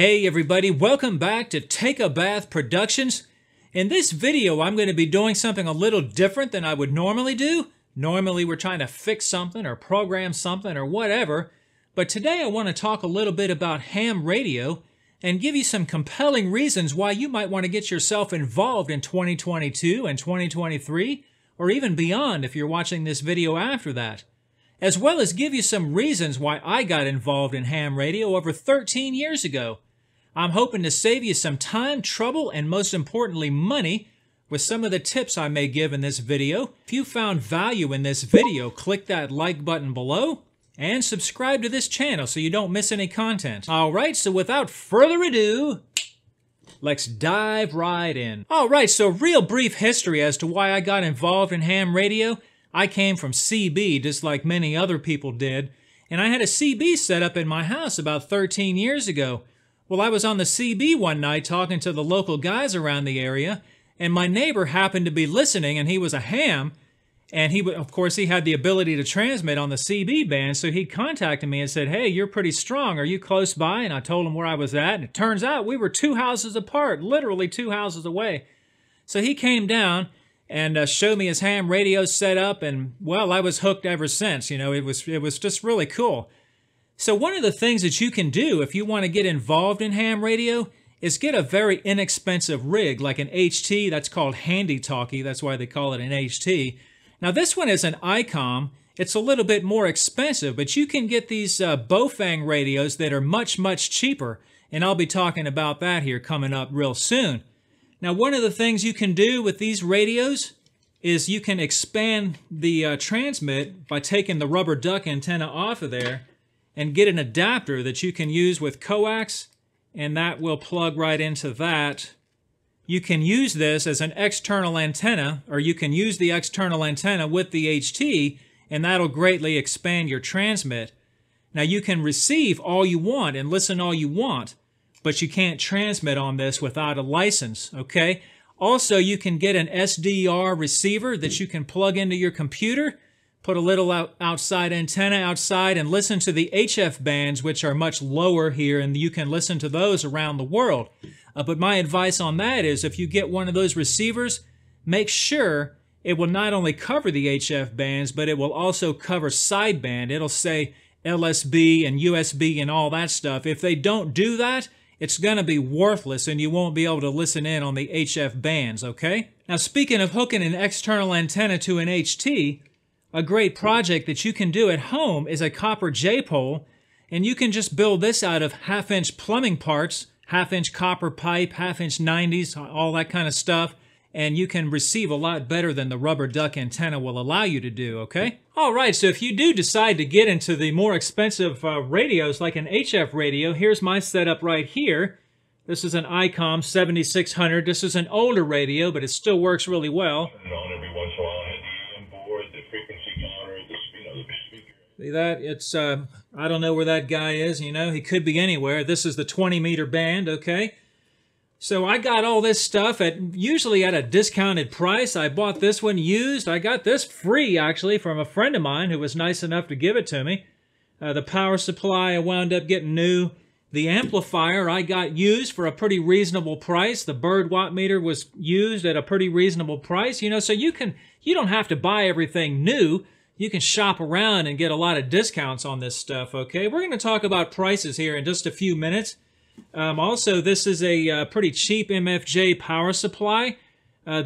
Hey everybody, welcome back to Take a Bath Productions. In this video, I'm going to be doing something a little different than I would normally do. Normally we're trying to fix something or program something or whatever, but today I want to talk a little bit about ham radio and give you some compelling reasons why you might want to get yourself involved in 2022 and 2023, or even beyond if you're watching this video after that, as well as give you some reasons why I got involved in ham radio over 13 years ago. I'm hoping to save you some time, trouble, and most importantly, money with some of the tips I may give in this video. If you found value in this video, click that like button below and subscribe to this channel so you don't miss any content. Alright, so without further ado, let's dive right in. Alright, so real brief history as to why I got involved in ham radio. I came from CB, just like many other people did, and I had a CB set up in my house about 13 years ago. Well, I was on the CB one night talking to the local guys around the area, and my neighbor happened to be listening, and he was a ham, and of course he had the ability to transmit on the CB band, so he contacted me and said, "Hey, you're pretty strong, are you close by?" And I told him where I was at, and it turns out we were two houses apart, literally two houses away. So he came down and showed me his ham radio set up, and well, I was hooked ever since. You know, it was just really cool. So one of the things that you can do if you want to get involved in ham radio is get a very inexpensive rig, like an HT, that's called Handy Talkie, that's why they call it an HT. Now this one is an ICOM, it's a little bit more expensive, but you can get these Baofeng radios that are much, much cheaper, and I'll be talking about that here coming up real soon. Now one of the things you can do with these radios is you can expand the transmit by taking the rubber duck antenna off of there and get an adapter that you can use with coax, and that will plug right into that. You can use this as an external antenna, or you can use the external antenna with the HT, and that'll greatly expand your transmit. Now you can receive all you want and listen all you want, but you can't transmit on this without a license, okay? Also, you can get an SDR receiver that you can plug into your computer, put a little outside antenna outside, and listen to the HF bands, which are much lower here, and you can listen to those around the world. But my advice on that is if you get one of those receivers, make sure it will not only cover the HF bands, but it will also cover sideband. It'll say LSB and USB and all that stuff. If they don't do that, it's going to be worthless and you won't be able to listen in on the HF bands, okay? Now speaking of hooking an external antenna to an HT, a great project that you can do at home is a copper J-pole, and you can just build this out of half-inch plumbing parts, half-inch copper pipe, half-inch 90s, all that kind of stuff, and you can receive a lot better than the rubber duck antenna will allow you to do, okay? Alright, so if you do decide to get into the more expensive radios, like an HF radio, here's my setup right here. This is an ICOM 7600. This is an older radio, but it still works really well. See that? It's, I don't know where that guy is, you know, he could be anywhere. This is the 20-meter band, okay? So I got all this stuff usually at a discounted price. I bought this one used. I got this free, actually, from a friend of mine who was nice enough to give it to me. The power supply I wound up getting new. The amplifier I got used for a pretty reasonable price. The bird watt meter was used at a pretty reasonable price. You know, so you don't have to buy everything new. You can shop around and get a lot of discounts on this stuff, okay? We're going to talk about prices here in just a few minutes. Also, this is a pretty cheap MFJ power supply.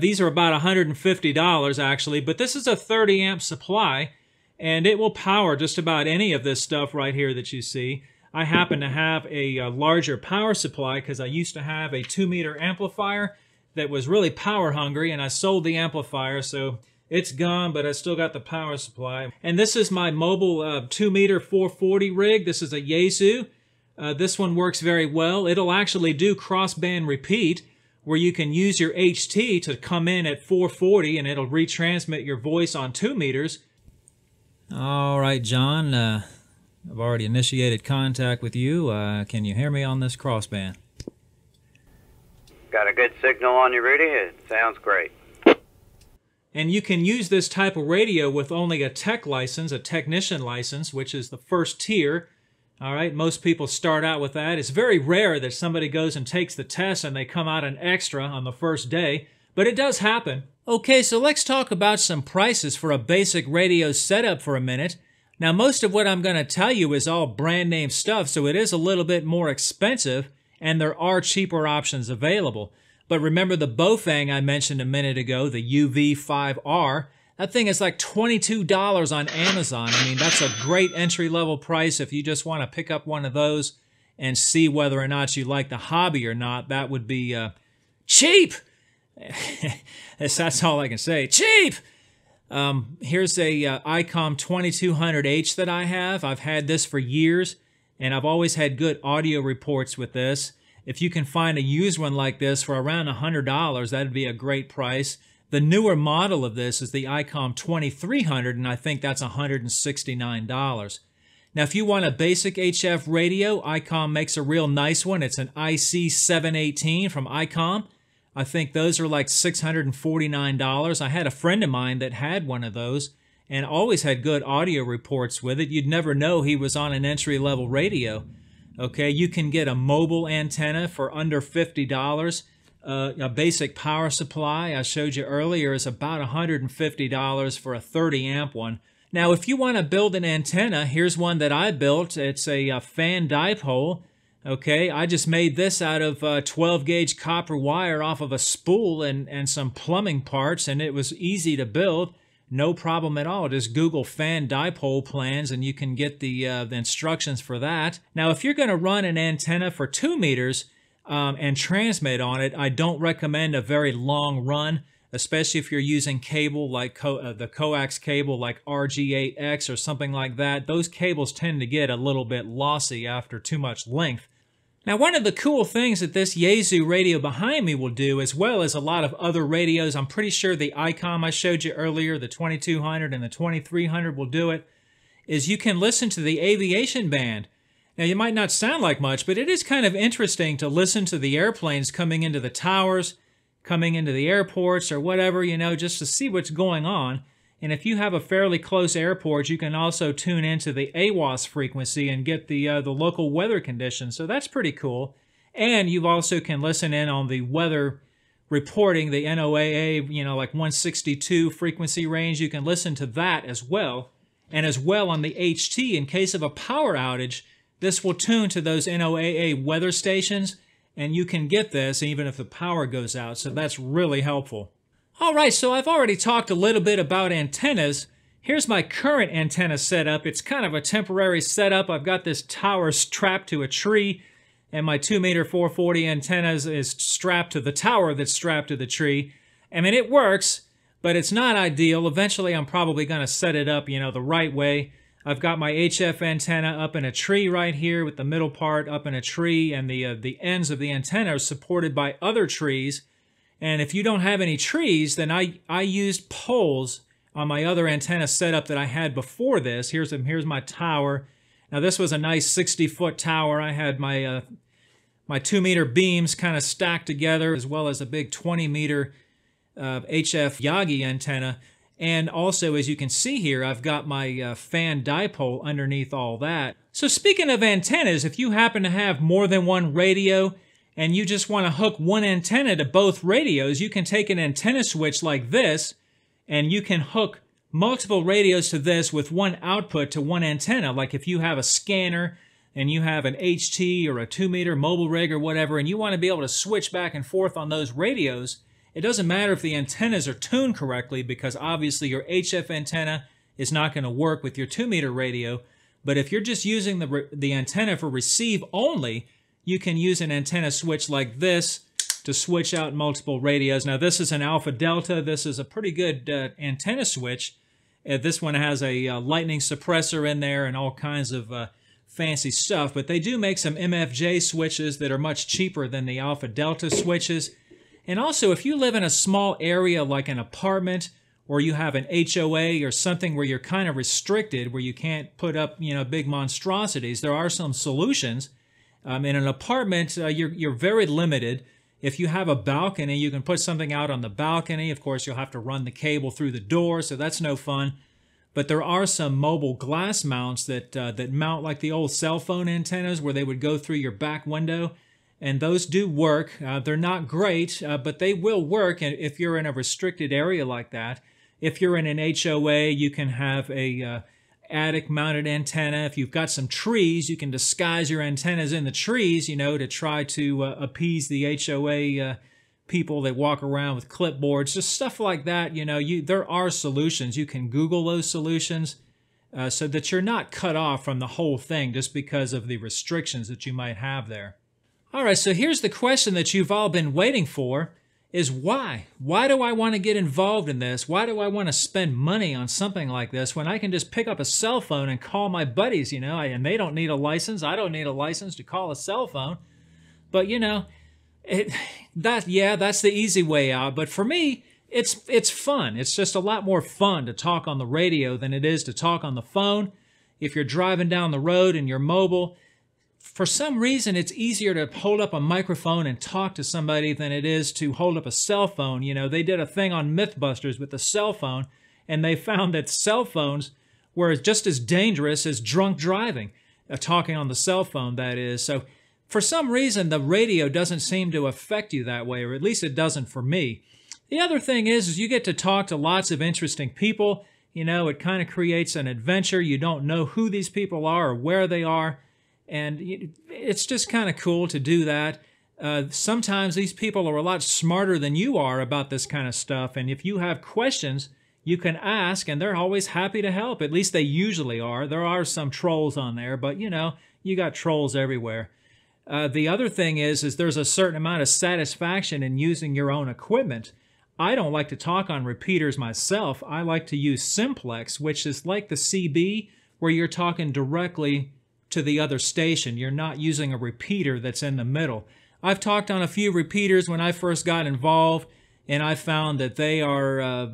These are about $150, actually, but this is a 30-amp supply, and it will power just about any of this stuff right here that you see. I happen to have a larger power supply because I used to have a 2-meter amplifier that was really power-hungry, and I sold the amplifier, so it's gone, but I still got the power supply. And this is my mobile 2-meter 440 rig. This is a Yaesu. This one works very well. It'll actually do crossband repeat, where you can use your HT to come in at 440 and it'll retransmit your voice on 2 meters. All right, John, I've already initiated contact with you. Can you hear me on this crossband? Got a good signal on you, Rudy. It sounds great. And you can use this type of radio with only a tech license, a technician license, which is the first tier. All right, most people start out with that. It's very rare that somebody goes and takes the test and they come out an extra on the first day, but it does happen. Okay, so let's talk about some prices for a basic radio setup for a minute. Now, most of what I'm going to tell you is all brand name stuff, so it is a little bit more expensive, and there are cheaper options available. But remember the Baofeng I mentioned a minute ago, the UV-5R. That thing is like $22 on Amazon. I mean, that's a great entry-level price if you just want to pick up one of those and see whether or not you like the hobby or not. That would be cheap! That's all I can say. Cheap! Here's a ICOM 2200H that I have. I've had this for years, and I've always had good audio reports with this. If you can find a used one like this for around $100, that'd be a great price. The newer model of this is the ICOM 2300, and I think that's $169. Now, if you want a basic HF radio, ICOM makes a real nice one. It's an IC718 from ICOM. I think those are like $649. I had a friend of mine that had one of those and always had good audio reports with it. You'd never know he was on an entry-level radio. Okay, you can get a mobile antenna for under $50. A basic power supply I showed you earlier is about $150 for a 30-amp one. Now, if you want to build an antenna, here's one that I built. It's a fan dipole. Okay, I just made this out of 12-gauge copper wire off of a spool and some plumbing parts, and it was easy to build. No problem at all. Just Google fan dipole plans, and you can get the instructions for that. Now, if you're going to run an antenna for 2 meters, and transmit on it, I don't recommend a very long run, especially if you're using cable like the coax cable like RG8X or something like that. Those cables tend to get a little bit lossy after too much length. Now, one of the cool things that this Yaesu radio behind me will do, as well as a lot of other radios, I'm pretty sure the ICOM I showed you earlier, the 2200 and the 2300 will do it, is you can listen to the aviation band. Now, you might not sound like much, but it is kind of interesting to listen to the airplanes coming into the towers, coming into the airports or whatever, you know, just to see what's going on. And if you have a fairly close airport, you can also tune into the AWOS frequency and get the local weather conditions. So that's pretty cool. And you also can listen in on the weather reporting, the NOAA, you know, like 162 frequency range. You can listen to that as well. And as well on the HT, in case of a power outage, this will tune to those NOAA weather stations, and you can get this even if the power goes out, so that's really helpful. All right, so I've already talked a little bit about antennas. Here's my current antenna setup. It's kind of a temporary setup. I've got this tower strapped to a tree, and my 2-meter 440 antenna is strapped to the tower that's strapped to the tree. I mean, it works, but it's not ideal. Eventually, I'm probably going to set it up, you know, the right way. I've got my HF antenna up in a tree right here with the middle part up in a tree, and the ends of the antenna are supported by other trees. And if you don't have any trees, then I used poles on my other antenna setup that I had before this. Here's my tower. Now, this was a nice 60-foot tower. I had my, my 2-meter beams kind of stacked together, as well as a big 20-meter HF Yagi antenna. And also, as you can see here, I've got my fan dipole underneath all that. So speaking of antennas, if you happen to have more than one radio and you just want to hook one antenna to both radios, you can take an antenna switch like this and you can hook multiple radios to this with one output to one antenna. Like if you have a scanner and you have an HT or a 2-meter mobile rig or whatever, and you want to be able to switch back and forth on those radios, it doesn't matter if the antennas are tuned correctly, because obviously your HF antenna is not going to work with your 2-meter radio. But if you're just using the antenna for receive only, you can use an antenna switch like this to switch out multiple radios. Now, this is an Alpha Delta. This is a pretty good antenna switch. This one has a lightning suppressor in there and all kinds of fancy stuff. But they do make some MFJ switches that are much cheaper than the Alpha Delta switches. And also, if you live in a small area like an apartment, or you have an HOA or something where you're kind of restricted, where you can't put up, you know, big monstrosities, there are some solutions. In an apartment, you're very limited. If you have a balcony, you can put something out on the balcony. Of course, you'll have to run the cable through the door, so that's no fun. But there are some mobile glass mounts that that mount like the old cell phone antennas, where they would go through your back window, and those do work. They're not great, but they will work if you're in a restricted area like that. If you're in an HOA, you can have a attic-mounted antenna. If you've got some trees, you can disguise your antennas in the trees, you know, to try to appease the HOA people that walk around with clipboards, just stuff like that. You know, there are solutions. You can Google those solutions so that you're not cut off from the whole thing just because of the restrictions that you might have there. All right, so here's the question that you've all been waiting for is why? Why do I want to get involved in this? Why do I want to spend money on something like this when I can just pick up a cell phone and call my buddies, you know, and they don't need a license. I don't need a license to call a cell phone. But, you know, that's the easy way out. But for me, it's fun. It's just a lot more fun to talk on the radio than it is to talk on the phone. If you're driving down the road and you're mobile, for some reason, it's easier to hold up a microphone and talk to somebody than it is to hold up a cell phone. You know, they did a thing on Mythbusters with the cell phone, and they found that cell phones were just as dangerous as drunk driving, talking on the cell phone, that is. So for some reason, the radio doesn't seem to affect you that way, or at least it doesn't for me. The other thing is you get to talk to lots of interesting people. You know, it kind of creates an adventure. You don't know who these people are or where they are. And it's just kind of cool to do that. Sometimes these people are a lot smarter than you are about this kind of stuff. And if you have questions, you can ask, and they're always happy to help. At least they usually are. There are some trolls on there, but, you know, you got trolls everywhere. The other thing is there's a certain amount of satisfaction in using your own equipment. I don't like to talk on repeaters myself. I like to use simplex, which is like the CB, where you're talking directly to the other station. You're not using a repeater that's in the middle. I've talked on a few repeaters when I first got involved, and I found that they are,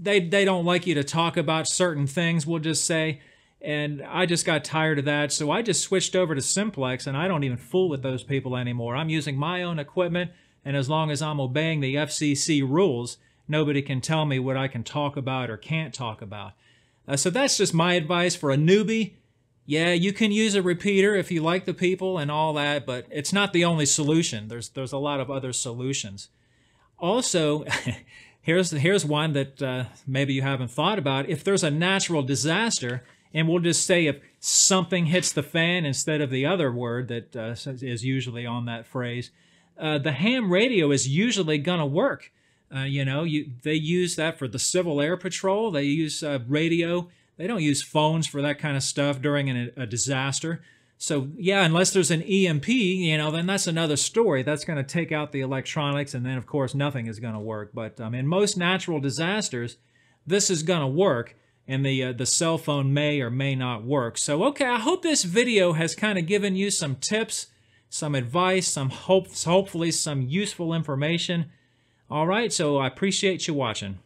they don't like you to talk about certain things, we'll just say, and I just got tired of that, so I just switched over to simplex, and I don't even fool with those people anymore. I'm using my own equipment, and as long as I'm obeying the FCC rules, nobody can tell me what I can talk about or can't talk about. So that's just my advice for a newbie. Yeah, you can use a repeater if you like the people and all that, but it's not the only solution. There's a lot of other solutions. Also, here's one that maybe you haven't thought about. If there's a natural disaster, and we'll just say if something hits the fan instead of the other word that is usually on that phrase, the ham radio is usually going to work. You know, they use that for the Civil Air Patrol. They use radio. They don't use phones for that kind of stuff during a disaster. So, yeah, unless there's an EMP, you know, then that's another story. That's going to take out the electronics, and then, of course, nothing is going to work. But in most natural disasters, this is going to work, and the cell phone may or may not work. So, okay, I hope this video has kind of given you some tips, some advice, some hopefully some useful information. All right, so I appreciate you watching.